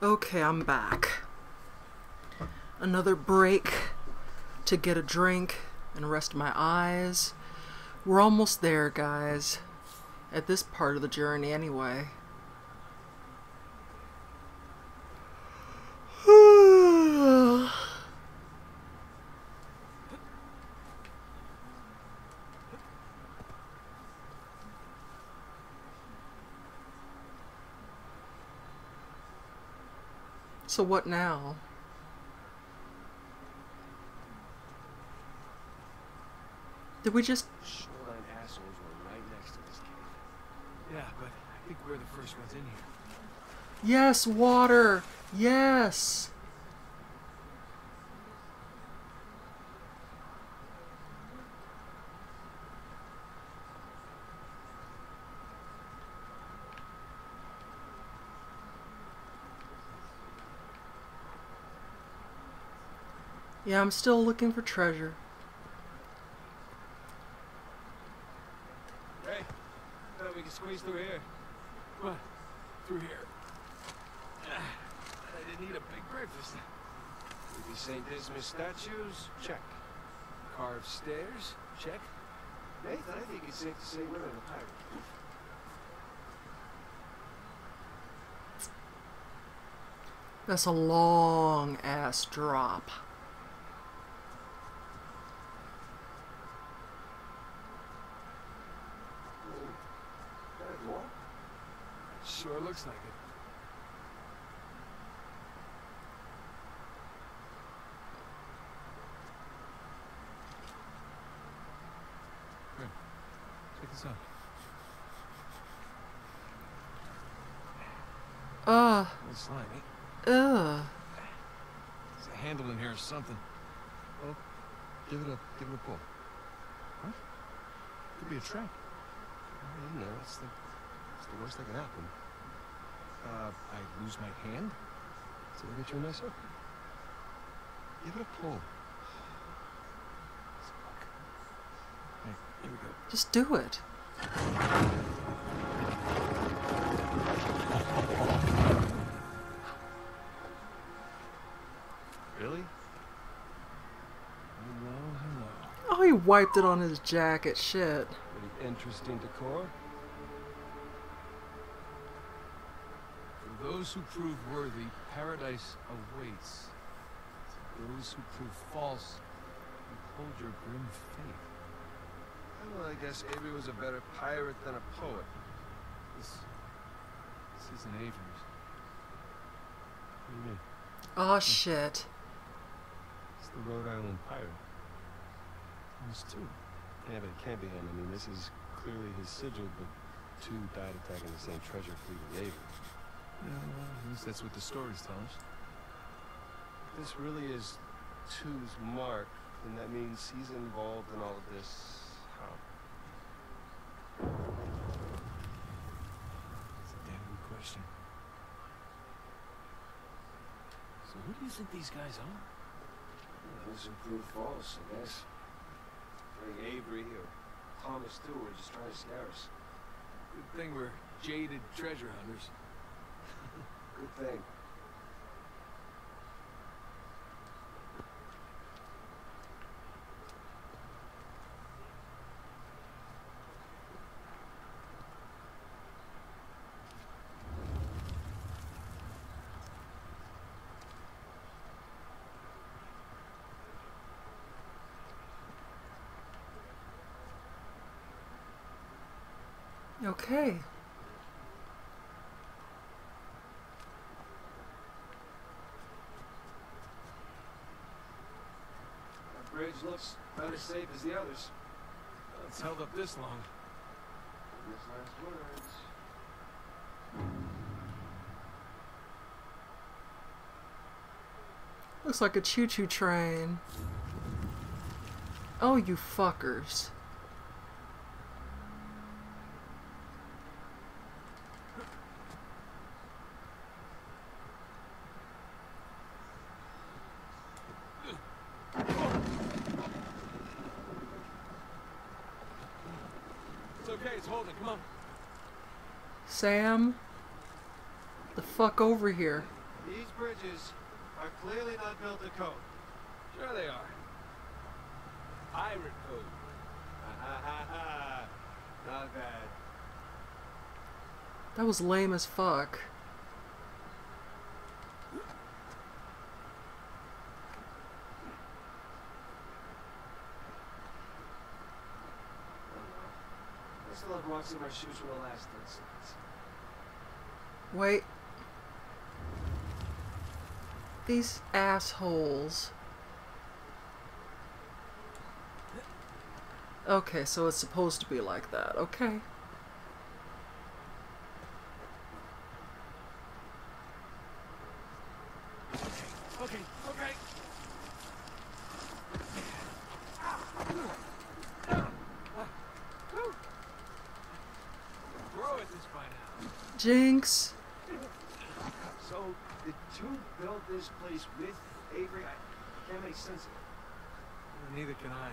Okay, I'm back. Another break to get a drink and rest my eyes. We're almost there, guys. At this part of the journey, anyway. So what now? Did we just... Shoreline assholes were right next to this cave. Yeah, but I think we're the first ones in here. Yes, water! Yes! Yeah, I'm still looking for treasure. Hey, I thought we could squeeze through here. What? Through here. I didn't eat a big breakfast. Maybe St. Dismas statues? Check. Carved stairs? Check. Nathan, I think it's safe to say we're on the pirate. That's a long ass drop. Sure looks like it. Here, check this out. It's slimy. There's a handle in here or something. Oh, give it a pull. What? Could be a trap. I don't know. It's the worst that can happen. I lose my hand? So I get you a nice hook. Give it a pull. Hey, here we go. Just do it. Really? Hello, hello. Oh, he wiped it on his jacket. Shit. Pretty interesting decor. Those who prove worthy, paradise awaits. Those who prove false, behold your grim fate. Well, I guess Avery was a better pirate than a poet. This isn't Avery's. What do you mean? Oh, shit. It's the Rhode Island pirate. There's two. Yeah, but it can't be him. I mean, this is clearly his sigil, but two died attacking the same treasure fleet as Avery. Yeah, well, at least that's what the stories tell us. If this really is Two's mark, then that means he's involved in all of this. How? That's a damn good question. So who do you think these guys are? Well, those who prove false, I guess. Like Avery or Thomas Stewart just trying to scare us. Good thing we're jaded treasure hunters. Good thing. Okay. Looks about as safe as the others. It's held up this long. His last words. Looks like a choo-choo train. Oh, you fuckers. Sam, the fuck over here. These bridges are clearly not built to code. Sure they are. Iron code. Not bad. That was lame as fuck. Watching my shoes for the last 10 seconds. Wait. These assholes. Okay, so it's supposed to be like that. Okay. Jinx. So the two built this place with Avery. I can't make sense of it. Neither can I.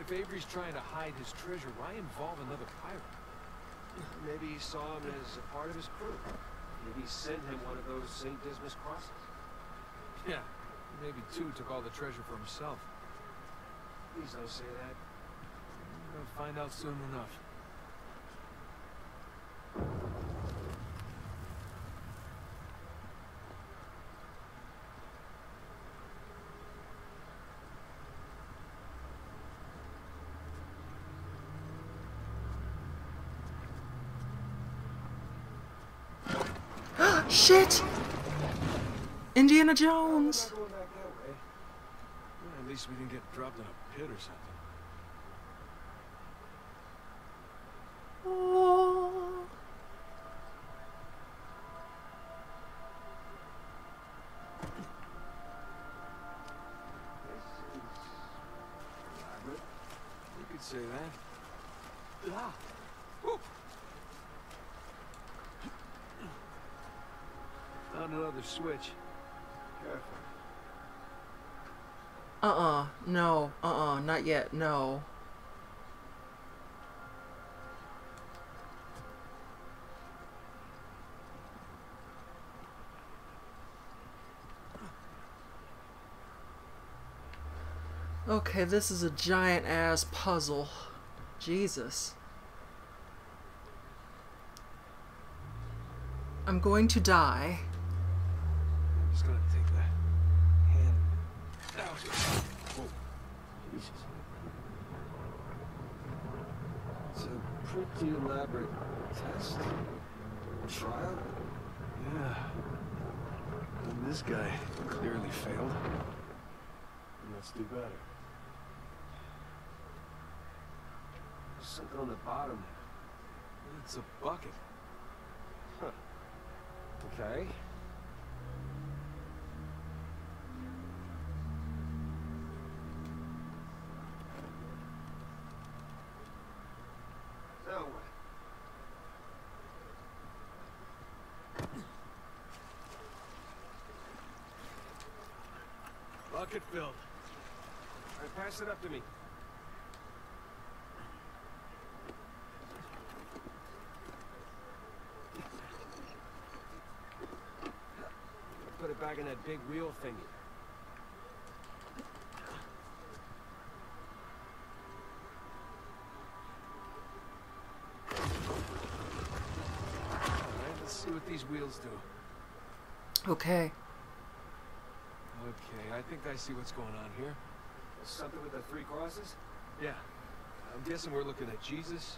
If Avery's trying to hide his treasure, why involve another pirate? Maybe he saw him as a part of his crew. Maybe he sent him one of those St. Dismas crosses. Yeah. Maybe two took all the treasure for himself. Please don't say that. We're gonna find out soon enough. Shit! Indiana Jones! Well, at least we didn't get dropped in a pit or something. Oh. You could say that. Ah. Another switch. Careful. No. Not yet. No. Okay, this is a giant ass puzzle. Jesus. I'm going to die. Pretty elaborate test. Trial? Yeah. And this guy clearly failed. Let's do better. There's something on the bottom. It's a bucket. Huh. Okay. Bucket filled. All right, pass it up to me. Put it back in that big wheel thingy. All right, let's see what these wheels do. Okay. Okay, I think I see what's going on here. Something with the three crosses? Yeah. I'm guessing we're looking at Jesus,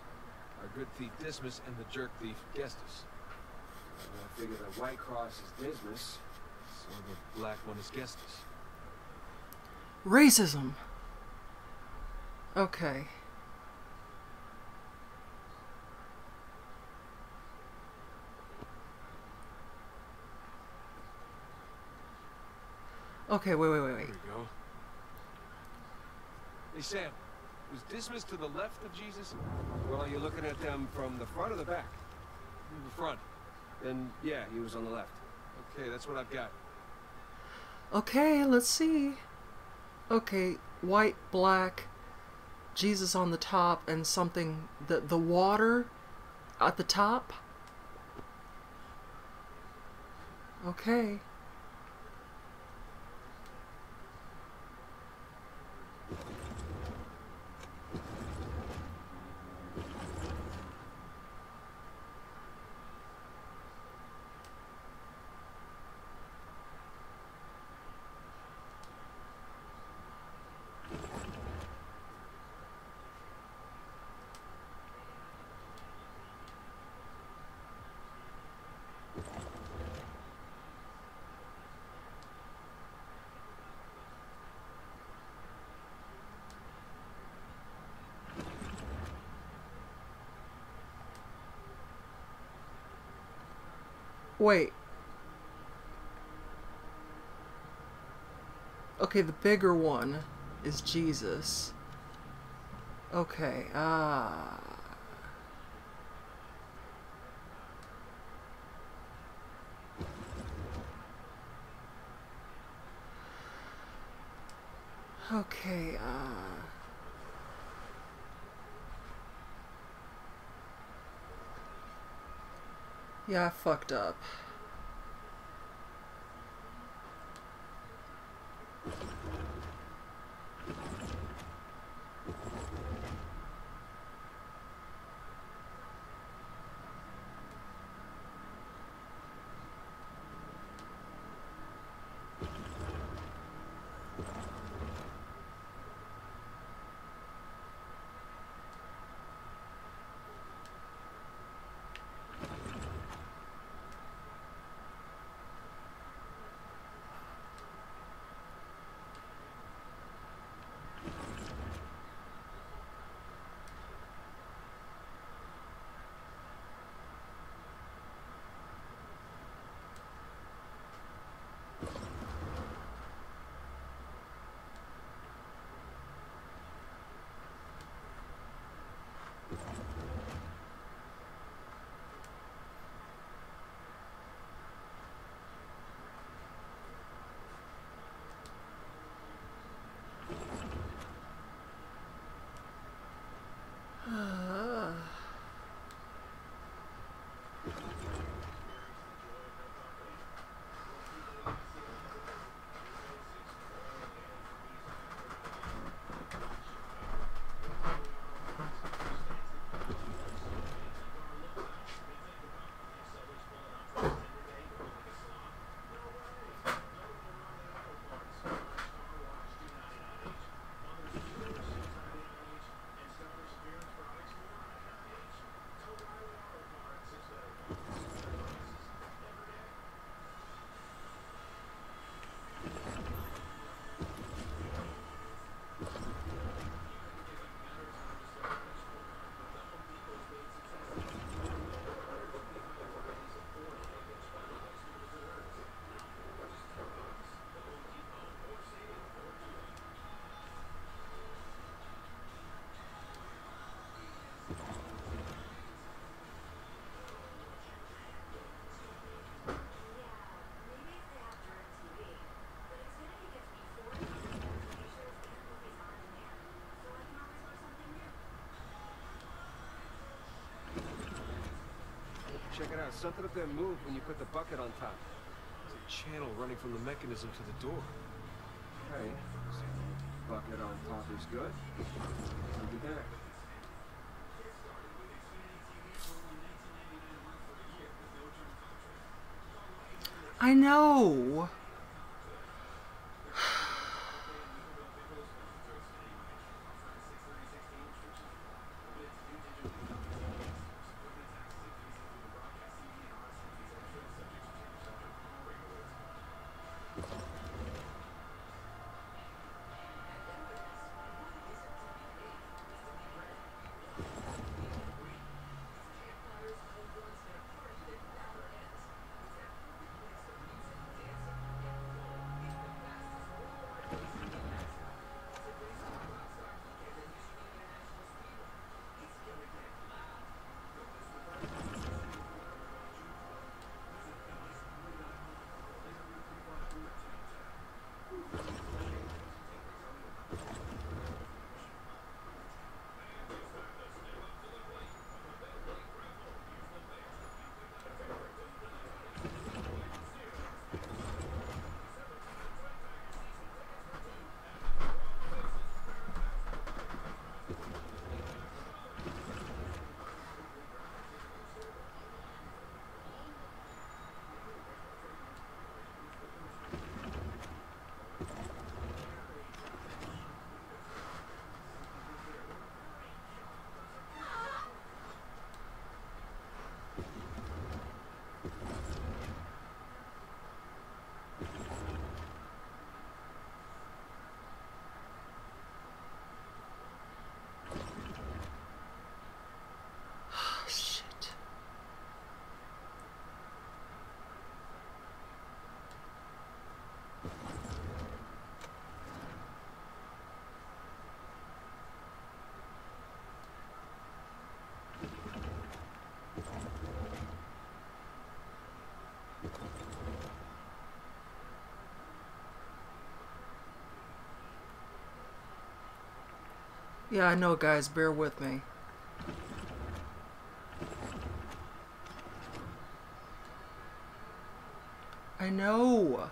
our good thief Dismas, and the jerk thief Gestas. I figure the white cross is Dismas, so the black one is Gestas. Racism! Okay. Okay, wait. Here we go. Hey, Sam, was Dismas to the left of Jesus? Well, you're looking at them from the front or the back? The front. Then, yeah, he was on the left. Okay, that's what I've got. Okay, let's see. Okay, white, black, Jesus on the top, and something, the water at the top. Okay. Wait. Okay, the bigger one is Jesus. Okay, yeah, I fucked up. Check it out, something up there moved when you put the bucket on top. There's a channel running from the mechanism to the door. Hey, bucket on top is good. We'll be back. I know! Yeah, I know, guys. Bear with me. I know.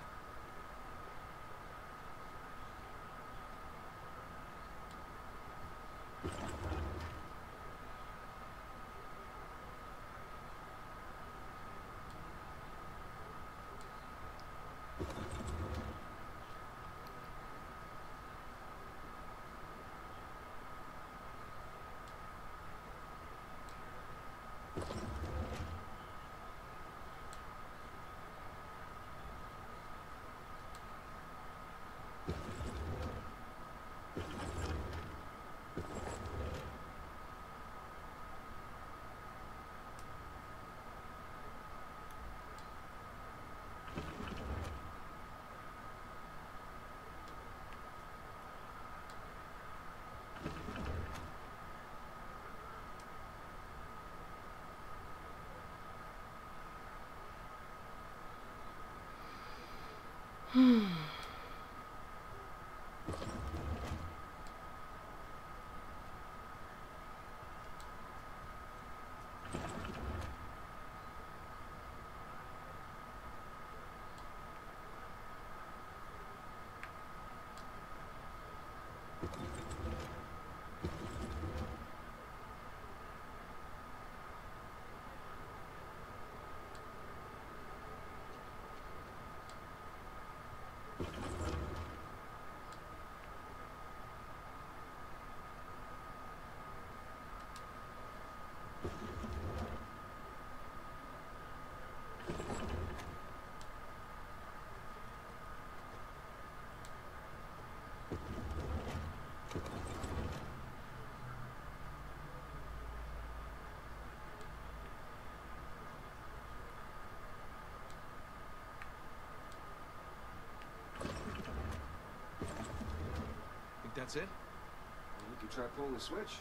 That's it? Well, you could try pulling the switch.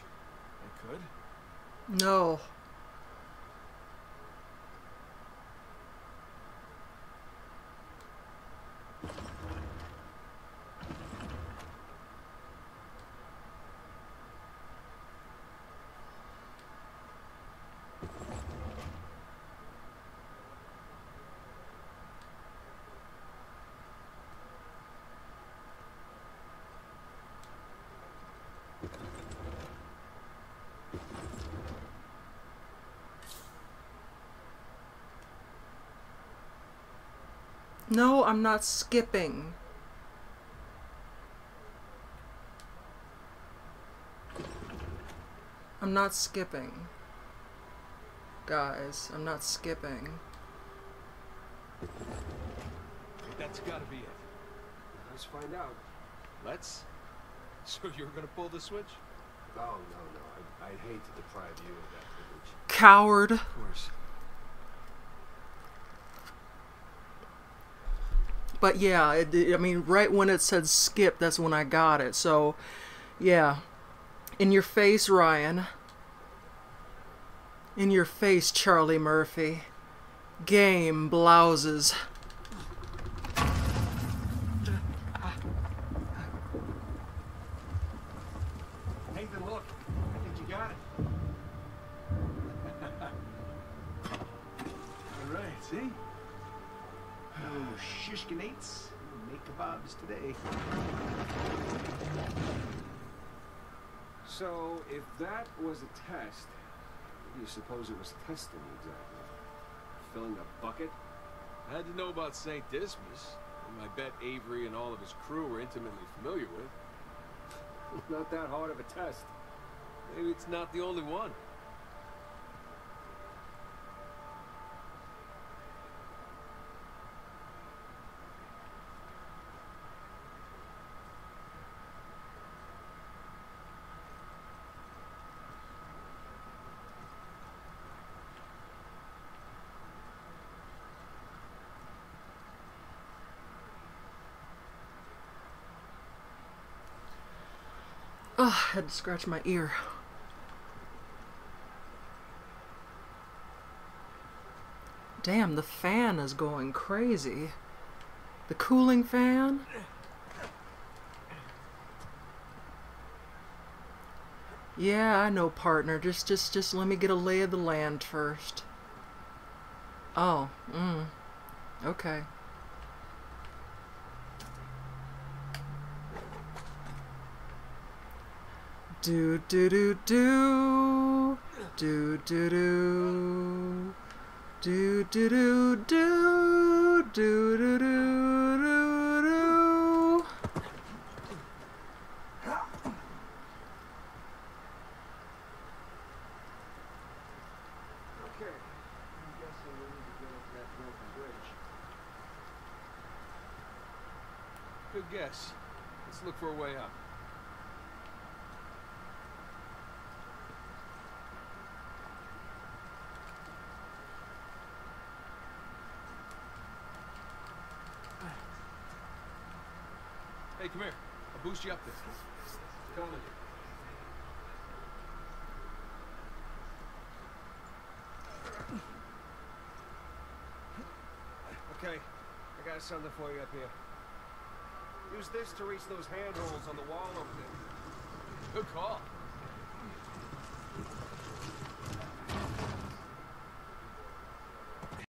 I could. No. No, I'm not skipping. I'm not skipping. Guys, I'm not skipping. That's gotta be it. Let's find out. Let's? So you're gonna pull the switch? No, no, no. I'd hate to deprive you of that privilege. Coward. Of course. But yeah, I mean, right when it said skip, that's when I got it. So, yeah. In your face, Ryan. In your face, Charlie Murphy. Game blouses. Hey, then look. I think you got it. All right, see? Oh, shishkinates, make kebabs today. So, if that was a test, what do you suppose it was testing exactly? Filling a bucket? I had to know about St. Dismas, whom I bet Avery and all of his crew were intimately familiar with. Not that hard of a test. Maybe it's not the only one. Oh, I had to scratch my ear. Damn, the fan is going crazy. The cooling fan? Yeah, I know, partner. Just let me get a lay of the land first. Oh, okay. Do do do do do do do do do do do do do do. Okay. I'm guessing we need to go over that broken bridge. Good guess. Let's look for a way up. Hey, come here. I'll boost you up there. Come on in. Okay, I got something for you up here. Use this to reach those handholds on the wall over there. Good call.